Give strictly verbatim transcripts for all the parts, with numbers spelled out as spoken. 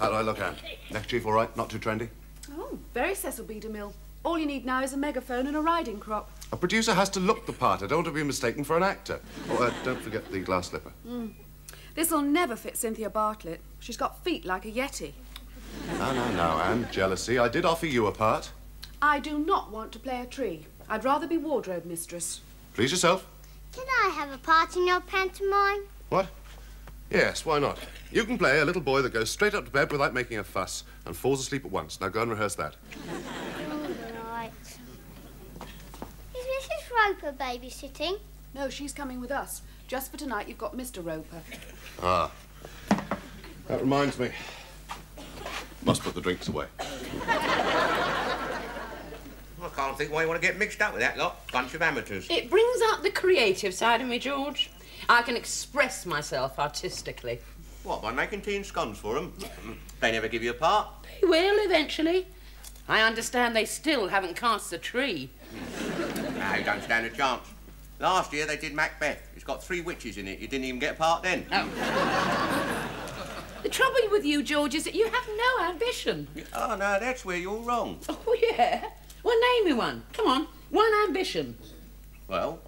How do I look, Anne? Neck chief, all right? Not too trendy? Oh, very Cecil B. DeMille. All you need now is a megaphone and a riding crop. A producer has to look the part. I don't want to be mistaken for an actor. Oh, uh, don't forget the glass slipper. Mm. This'll never fit Cynthia Bartlett. She's got feet like a yeti. No, no, no, Anne. Jealousy. I did offer you a part. I do not want to play a tree. I'd rather be wardrobe mistress. Please yourself. Can I have a part in your pantomime? What? Yes, why not? You can play a little boy that goes straight up to bed without making a fuss and falls asleep at once. Now go and rehearse that. All right. Is Missus Roper babysitting? No, she's coming with us. Just for tonight, you've got Mister Roper. Ah. That reminds me. Must put the drinks away. I can't think why you want to get mixed up with that lot. Bunch of amateurs. It brings out the creative side of me, George. I can express myself artistically. What, by making tea and scones for them? They never give you a part. They will, eventually. I understand they still haven't cast the tree. No, you don't stand a chance. Last year they did Macbeth. It's got three witches in it. You didn't even get a part then. Oh. The trouble with you, George, is that you have no ambition. Oh, no, that's where you're wrong. Oh, yeah? Well, name me one. Come on. One ambition. Well,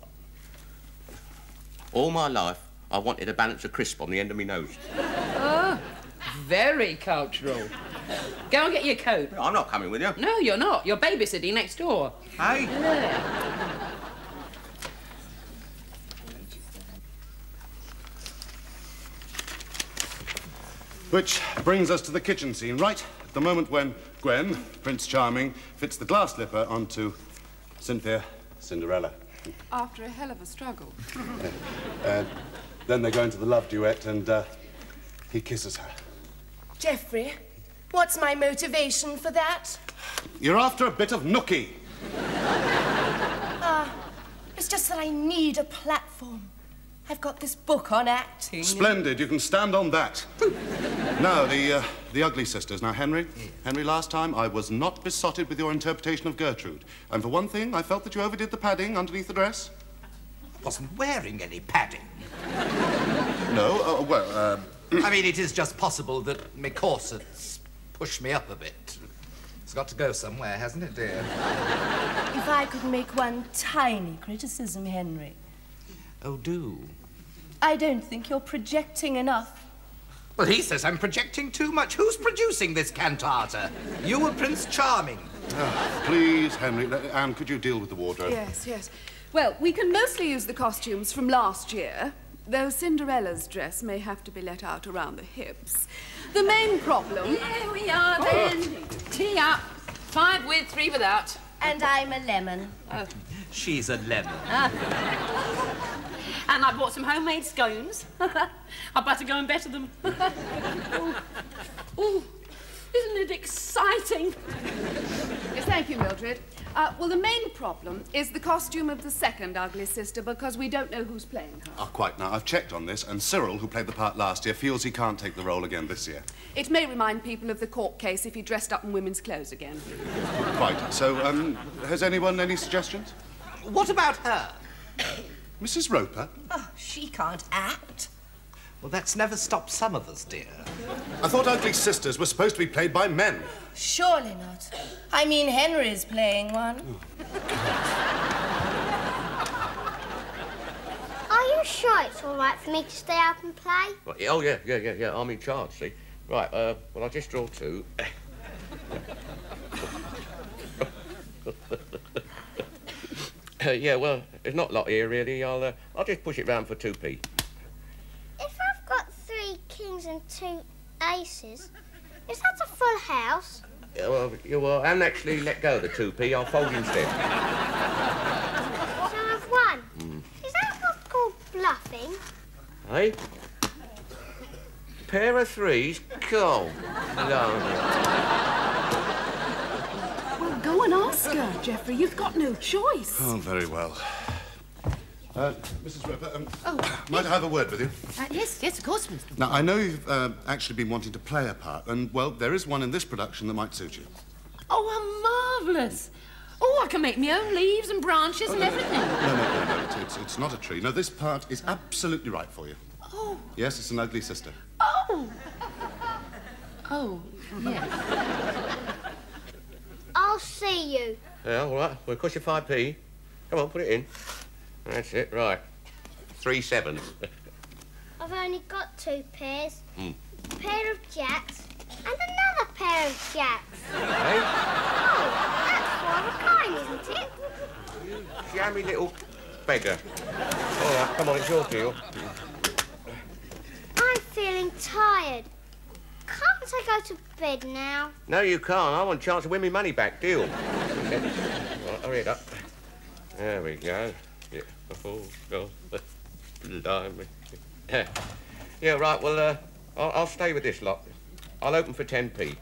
all my life, I wanted a balance of crisp on the end of my nose. Oh, very cultural. Go and get your coat. No, I'm not coming with you. No, you're not. You're babysitting next door. Hey. Yeah. Which brings us to the kitchen scene, right? At the moment when Gwen, Prince Charming, fits the glass slipper onto Cynthia Cinderella. After a hell of a struggle. And then they go into the love duet and uh, he kisses her. Geoffrey, what's my motivation for that? You're after a bit of nookie. uh, it's just that I need a platform. I've got this book on acting. Splendid. You can stand on that. Now, the, uh, the Ugly Sisters. Now, Henry, yeah. Henry, last time I was not besotted with your interpretation of Gertrude. And for one thing, I felt that you overdid the padding underneath the dress. I wasn't wearing any padding. No? Uh, well, uh... I mean, it is just possible that my corsets push me up a bit. It's got to go somewhere, hasn't it, dear? If I could make one tiny criticism, Henry. Oh, do. I don't think you're projecting enough. Well, he says I'm projecting too much. Who's producing this cantata? You or Prince Charming? Oh, please, Henry. Anne, could you deal with the wardrobe? Yes, yes. Well, we can mostly use the costumes from last year, though Cinderella's dress may have to be let out around the hips. The main problem... Here we are, then. Oh. Tea up. Five with, three without. And I'm a lemon. Oh. She's a lemon. Ah. And I bought some homemade scones. I'd better go and better them. Oh. Oh, isn't it exciting? Yes, thank you, Mildred. Uh, well, the main problem is the costume of the second Ugly Sister, because we don't know who's playing her. Oh, quite. Now, I've checked on this, and Cyril, who played the part last year, feels he can't take the role again this year. It may remind people of the court case if he dressed up in women's clothes again. Quite. So, um, has anyone any suggestions? What about her? Missus Roper? Oh, she can't act. Well, that's never stopped some of us, dear. I thought Ugly Sisters were supposed to be played by men. Surely not. I mean, Henry's playing one. Oh. Are you sure it's all right for me to stay out and play? Well, oh, yeah, yeah, yeah, yeah. I'm in charge, see? Right, uh, well, I'll just draw two. Uh, yeah, well, there's not a lot here, really. I'll, uh, I'll just push it round for two p. If I've got three kings and two aces, is that a full house? Yeah, well, you will, and actually let go of the two p. I'll fold instead. So I've won. Mm. Is that what's called bluffing? Hey? Pair of threes? Go. No. Go and ask her, Geoffrey. You've got no choice. Oh, very well. Uh, Missus Roper, um, oh, might yes. I have a word with you? Uh, yes, yes, of course, Mister Now, I know you've uh, actually been wanting to play a part, and, well, there is one in this production that might suit you. Oh, how marvellous. Oh, I can make my own leaves and branches oh, and no, everything. No, no, no, no, no. It's, it's, it's not a tree. No, this part is absolutely right for you. Oh. Yes, it's an Ugly Sister. Oh. Oh, yes. I'll see you. Yeah, all right. Well, it costs you five p. Come on, put it in. That's it, right. Three sevens. I've only got two pairs. Mm. A pair of jacks and another pair of jacks. Hey? Oh, that's four of a kind, isn't it? You jammy little beggar. All right, come on, it's your deal. I'm feeling tired. Can't I go to bed now? No, you can't. I want a chance to win me money back, deal. Right, hurry it up. There we go. Yeah, oh, God. Yeah. Yeah, right, well, uh, I'll, I'll stay with this lot. I'll open for ten p.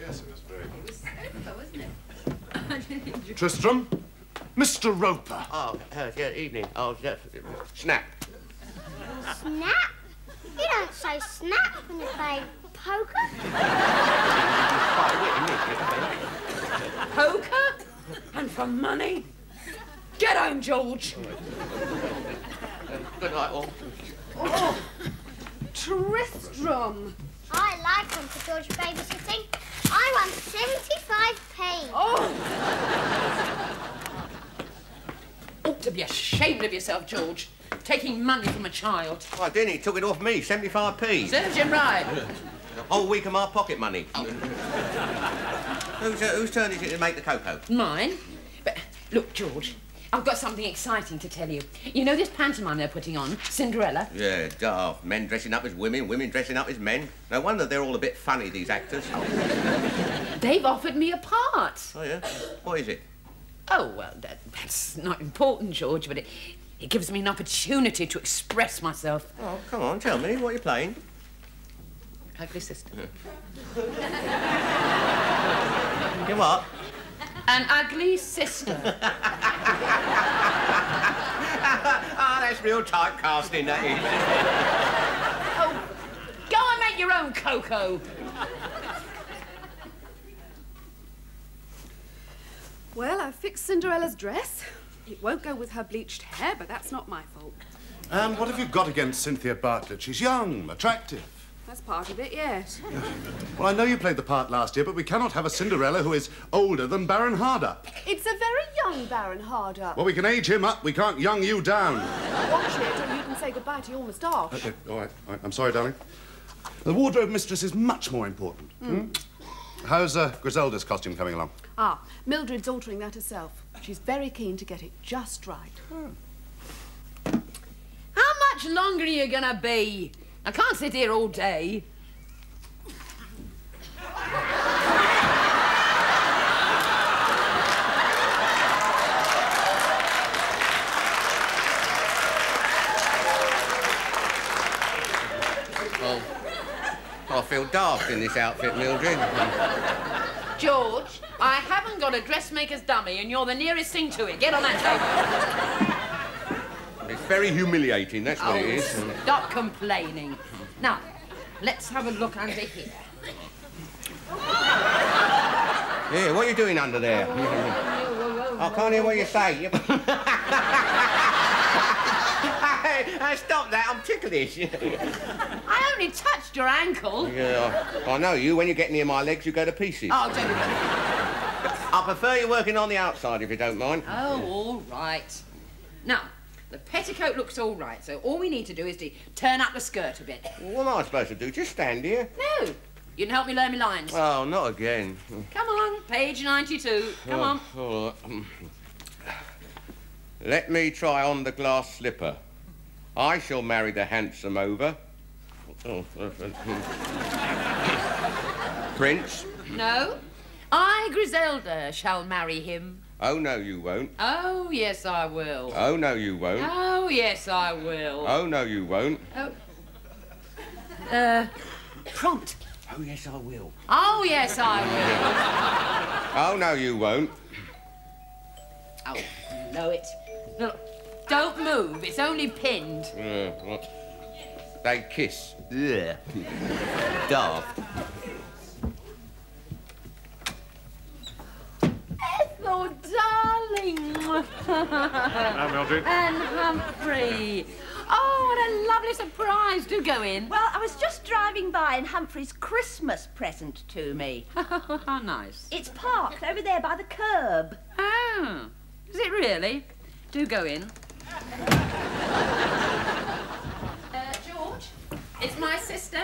Yes, it was very good. It was Roper, wasn't it? Tristram? Mister Roper. Oh, uh, yeah, evening. Oh, yeah. Snap. Snap? You don't say snap when you play poker. Poker? And for money? Get home, George. Good night, all. Oh, Tristram. I like them for George babysitting. I won seventy-five p. Oh! Ought to be ashamed of yourself, George. Taking money from a child. I didn't. He took it off me, seventy-five p. Serves you right. A whole week of my pocket money. Oh. Who's, uh, whose turn is it to make the cocoa? Mine. But look, George, I've got something exciting to tell you. You know this pantomime they're putting on, Cinderella? Yeah, daft. Men dressing up as women, women dressing up as men. No wonder they're all a bit funny, these actors. They've offered me a part. Oh, yeah? What is it? Oh, well, that, that's not important, George, but it... It gives me an opportunity to express myself. Oh, come on, tell me, what are you playing? Ugly sister. Yeah. You what? An ugly sister. Ah, oh, that's real typecasting, that is. Oh, go and make your own cocoa. Well, I fixed Cinderella's dress. It won't go with her bleached hair, but that's not my fault. And what have you got against Cynthia Bartlett? She's young, attractive. That's part of it, yes. Well, I know you played the part last year, but we cannot have a Cinderella who is older than Baron Hardup. It's a very young Baron Hardup. Well, we can age him up. We can't young you down. Watch it, and you can say goodbye to your moustache. Okay, all right, all right. I'm sorry, darling. The wardrobe mistress is much more important. Mm. Mm? How's uh, Griselda's costume coming along? Ah, Mildred's altering that herself. She's very keen to get it just right. Hmm. How much longer are you gonna be? I can't sit here all day. Oh, I feel daft in this outfit, Mildred. George, I haven't got a dressmaker's dummy and you're the nearest thing to it. Get on that table. It's very humiliating, that's oh, what it is. Stop complaining. Now, let's have a look under here. Yeah, what are you doing under there? I can't hear what you say. Hey, stop that, I'm ticklish. I only touched your ankle. Yeah, I know you. When you get near my legs, you go to pieces. Oh, don't I prefer you working on the outside, if you don't mind. Oh, all right. Now, the petticoat looks all right, so all we need to do is to turn up the skirt a bit. Well, what am I supposed to do? Just stand here? No. You can help me learn my lines. Oh, not again. Come on, page ninety-two. Come oh, on. All right. Let me try on the glass slipper. I shall marry the handsome over. Oh. Prince? No. I, Griselda, shall marry him. Oh, no, you won't. Oh, yes, I will. Oh, no, you won't. Oh, yes, I will. Oh, no, you won't. Oh. Uh, prompt. Oh, yes, I will. Oh, yes, I will. Oh, no, you won't. Oh, you know it. Look. Don't move, it's only pinned. Uh, what? They kiss. Yeah. Daft. Ethel, darling. And Mildred. And Humphrey. Oh, what a lovely surprise. Do go in. Well, I was just driving by in Humphrey's Christmas present to me. How nice. It's parked over there by the curb. Oh, is it really? Do go in. uh, George, it's my sister.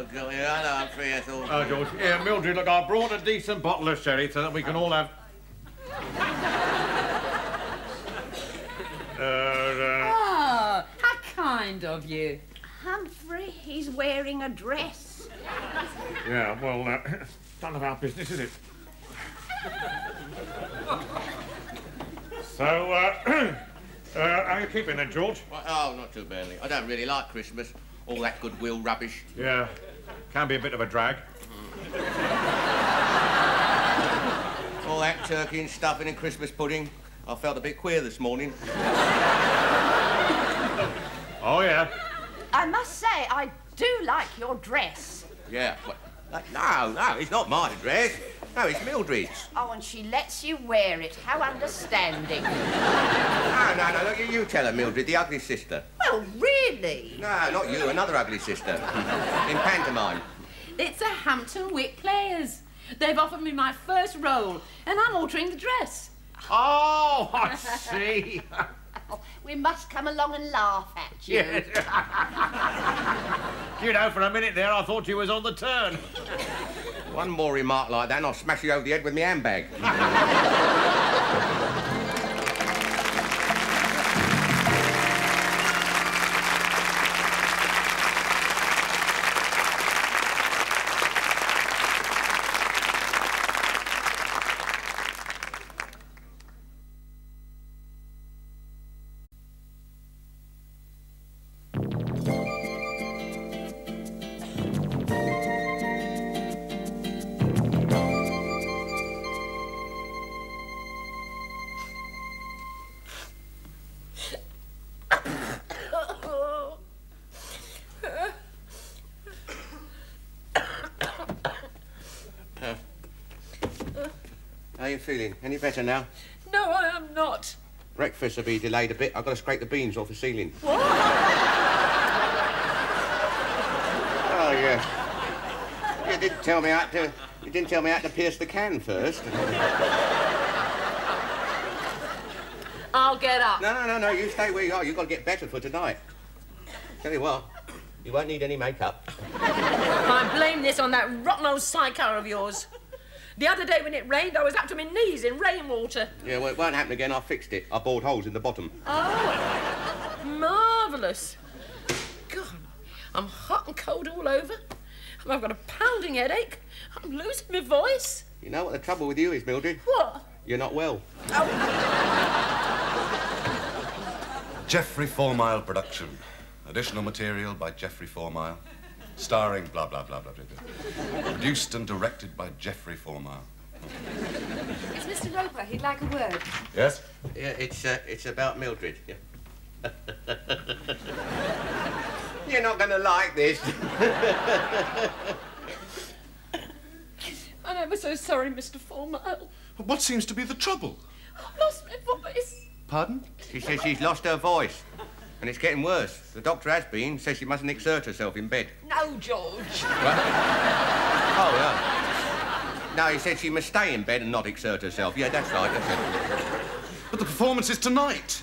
Oh, God, yeah, I know, I'm free, I thought. Oh, George, yeah, Mildred, look, I brought a decent bottle of sherry so that we can all have... uh, uh... Oh, how kind of you. Humphrey, he's wearing a dress. Yeah, well, uh, none of our business, is it? So, uh, uh, are you keeping it, George? Well, oh, not too badly. I don't really like Christmas. All that goodwill rubbish. Yeah, can be a bit of a drag. Mm. All that turkey and stuffing and Christmas pudding. I felt a bit queer this morning. Oh, yeah. I must say, I do like your dress. Yeah, well, no, no, it's not my dress. No, it's Mildred's. Oh, and she lets you wear it. How understanding. No, no, no, look, you tell her, Mildred, the ugly sister. Well, really? No, not you, another ugly sister. In pantomime. It's the Hampton Wick Players. They've offered me my first role, and I'm altering the dress. Oh, I see. Oh, we must come along and laugh at you. Yes. You know, for a minute there, I thought you was on the turn. One more remark like that and I'll smash you over the head with my handbag. How are you feeling? Any better now? No, I am not. Breakfast will be delayed a bit. I've got to scrape the beans off the ceiling. What? Oh, yeah. You didn't tell me how to... You didn't tell me how to pierce the can first. I'll get up. No, no, no, no. You stay where you are. You've got to get better for tonight. Tell you what, you won't need any makeup. I blame this on that rotten old psycho of yours. The other day when it rained, I was up to my knees in rainwater. Yeah, well, it won't happen again. I fixed it. I bored holes in the bottom. Oh, marvellous. God, I'm hot and cold all over. I've got a pounding headache. I'm losing my voice. You know what the trouble with you is, Mildred? What? You're not well. Oh. Geoffrey Fourmile production. Additional material by Geoffrey Fourmile. Starring blah, blah, blah, blah, blah, blah. Produced and directed by Geoffrey Fourmile. It's Mister Roper. He'd like a word. Yes? Yeah, it's, uh, it's about Mildred. Yeah. You're not going to like this. I'm ever so sorry, Mister Fourmile. What seems to be the trouble? I've lost my voice. Pardon? She says she's lost her voice. And it's getting worse. The doctor has been, says she mustn't exert herself in bed. No, George. What? Oh, yeah. No, he said she must stay in bed and not exert herself. Yeah, that's right, that's it. But the performance is tonight.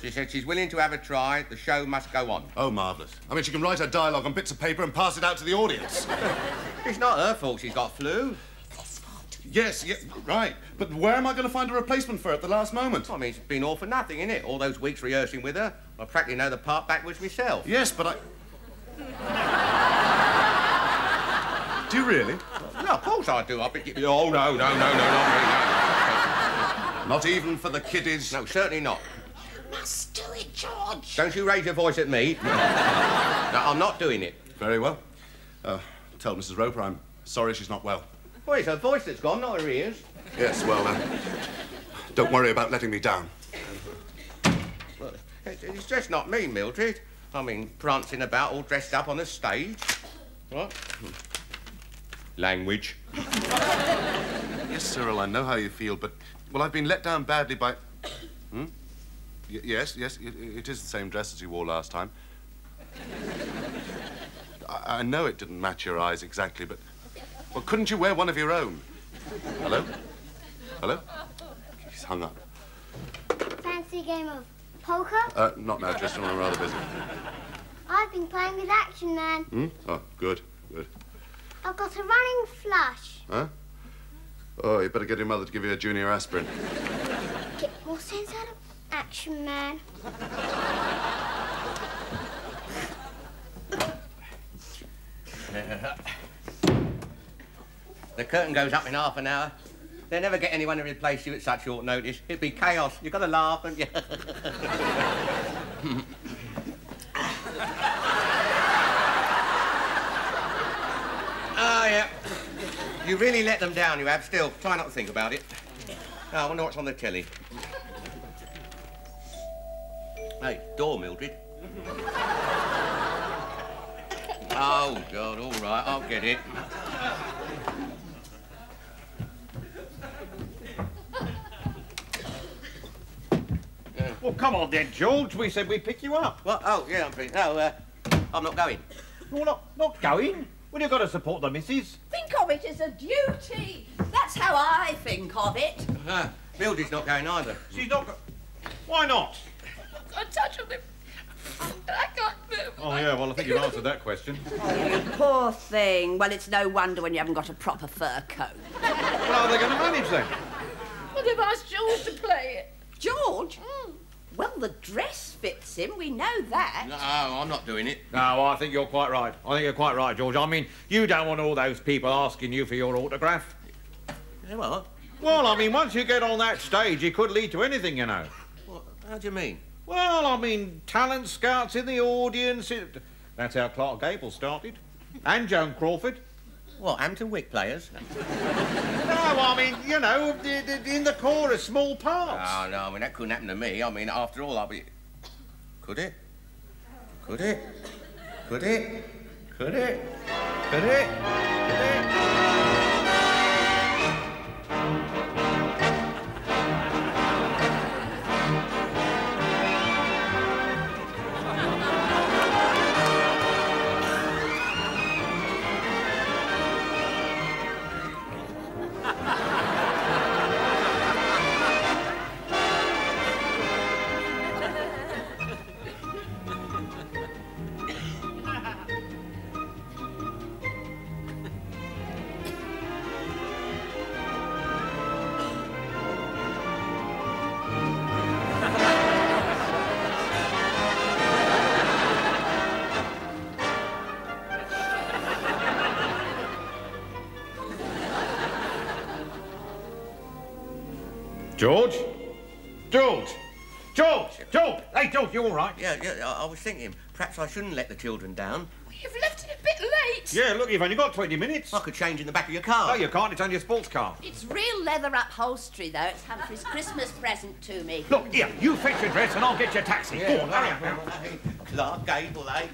She said she's willing to have a try. The show must go on. Oh, marvellous. I mean, she can write her dialogue on bits of paper and pass it out to the audience. It's not her fault she's got flu. Yes, yes, right. But where am I going to find a replacement for her at the last moment? Well, I mean, it's been all for nothing, isn't it? All those weeks rehearsing with her. I practically know the part backwards myself. Yes, but I... Do you really? No, of course I do. I bet you... Oh, no, no, no, no, not really, no. Not even for the kiddies? No, certainly not. You must do it, George. Don't you raise your voice at me. No, I'm not doing it. Very well. Uh, tell Missus Roper I'm sorry she's not well. Well, it's her voice that's gone, not her ears. Yes, well, uh, don't worry about letting me down. Well, it's just not me, Mildred. I mean, prancing about all dressed up on a stage. What? Language. Yes, Cyril, I know how you feel, but... Well, I've been let down badly by... Hmm? Y yes, yes, it, it is the same dress as you wore last time. I, I know it didn't match your eyes exactly, but... Well, couldn't you wear one of your own? Hello? Hello? He's hung up. Fancy game of poker? Uh, not now, Tristan. I'm rather busy. I've been playing with Action Man. Hmm? Oh, good, good. I've got a running flush. Huh? Oh, you better get your mother to give you a junior aspirin. Get more sense out of Action Man. The curtain goes up in half an hour. They'll never get anyone to replace you at such short notice. It'd be chaos. You've got to laugh, haven't you? Oh, yeah. You really let them down, you have. Still, try not to think about it. Oh, I wonder what's on the telly. Hey, door, Mildred. Oh, God, all right, I'll get it. Well, come on then, George. We said we'd pick you up. What? Oh, yeah, I'm pretty... No, uh, I'm not going. You're not, not going? Well, you've got to support the missus. Think of it as a duty. That's how I think of it. Uh, Mildred's not going either. She's not go Why not? I've got a touch of him. I can't move. Oh, yeah, well, I think you've answered that question. Oh, poor thing. Well, it's no wonder when you haven't got a proper fur coat. Well, how are they going to manage then? Well, they've asked George to play it. George? Mm. Well, the dress fits him, we know that. No, I'm not doing it. No, I think you're quite right. I think you're quite right, George. I mean, you don't want all those people asking you for your autograph. What? Well, I mean, once you get on that stage, it could lead to anything, you know. What? How do you mean? Well, I mean, talent scouts in the audience. It... That's how Clark Gable started. And Joan Crawford. What, Hampton Wick Players? No, I mean, you know, in the chorus, small parts. Oh, no, I mean, that couldn't happen to me. I mean, after all, I'll be... Could it? Could it? Could it? Could it? Could it? Could it? George? George! George! George! Hey, George, you all right? Yeah, yeah, I, I was thinking, perhaps I shouldn't let the children down. Well, you've left it a bit late. Yeah, look, you've only got twenty minutes. I could change in the back of your car. No, you can't. It's only a sports car. It's real leather upholstery, though. It's Humphrey's Christmas present to me. Look, here, you fetch your dress and I'll get your taxi. Yeah, go on, hurry up. Well, hey, Clark Gable, eh?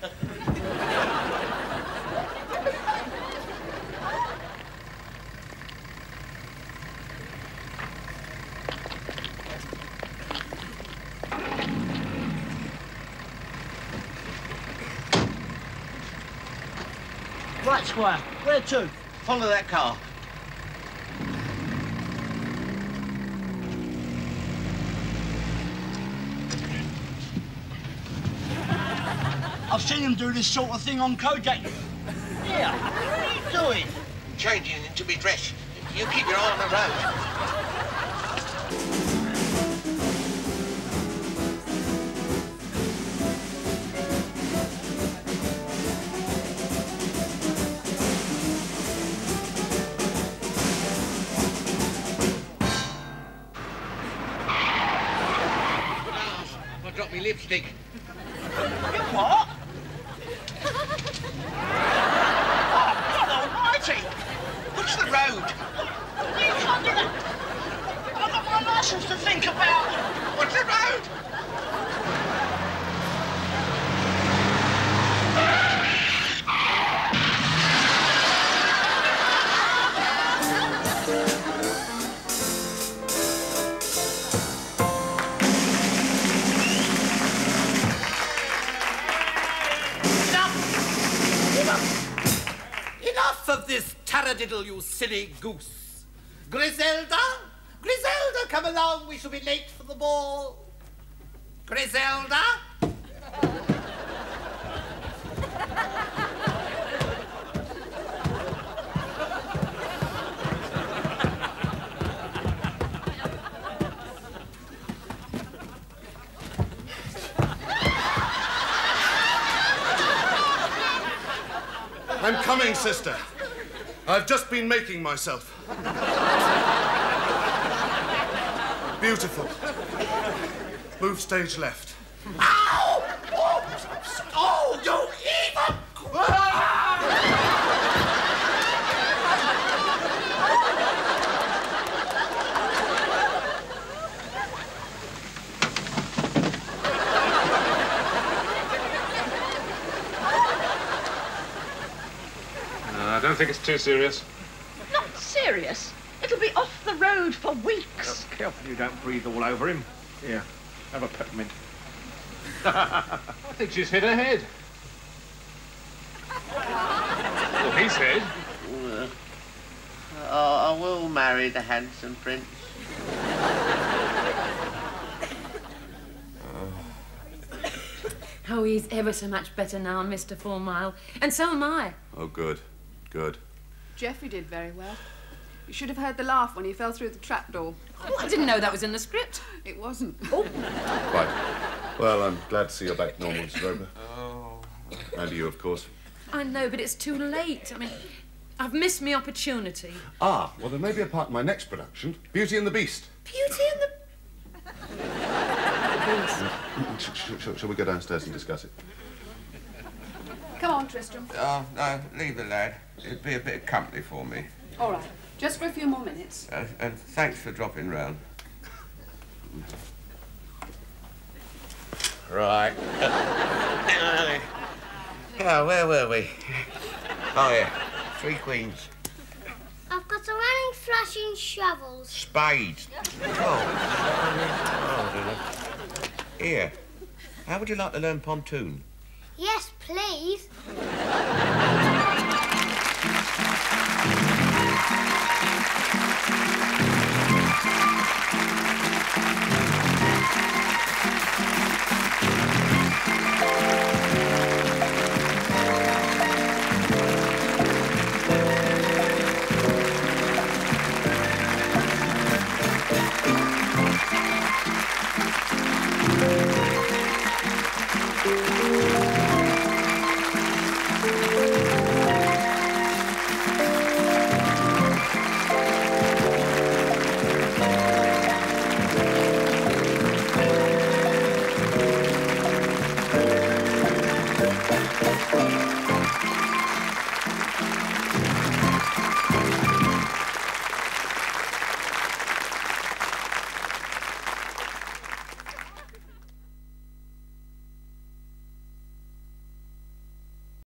Right, Squire. Where to? Follow that car. I've seen him do this sort of thing on Kojak. Yeah. What are you doing? I'm changing into my dress. You keep your eye on the lipstick. You what? Oh, God almighty! What's the road? You can't do that. I've got my licence to think about. What's the road? sparadiddle, you silly goose. Griselda? Griselda, come along. We shall be late for the ball. Griselda? I'm coming, sister. I've just been making myself. Beautiful. Move stage left. Ow! Oh, oh you evil! No, I don't think it's too serious. Not serious? It'll be off the road for weeks. Just careful you don't breathe all over him. Here, have a peppermint. I think she's hit her head. Well, he's hit. Oh, uh, I will marry the handsome prince. Oh, he's ever so much better now, Mister Fourmile. And so am I. Oh, good. Good. Geoffrey did very well. You should have heard the laugh when he fell through the trapdoor. Oh, I didn't know that was in the script. It wasn't. Oh. Right. Well, I'm glad to see you're back normal, Mister Roper. Oh. And you, of course. I know, but it's too late. I mean, I've missed my opportunity. Ah, well, there may be a part in my next production, Beauty and the Beast. Beauty and the... Beast. Shall we go downstairs and discuss it? Come on, Tristram. Oh, no, leave the lad. It'd be a bit of company for me. All right. Just for a few more minutes. Uh, and thanks for dropping round. Right. Oh, where were we? Oh, yeah. Three queens. I've got a running thrush in shovels. Spades. Oh. Here. How would you like to learn pontoon? Yes, please.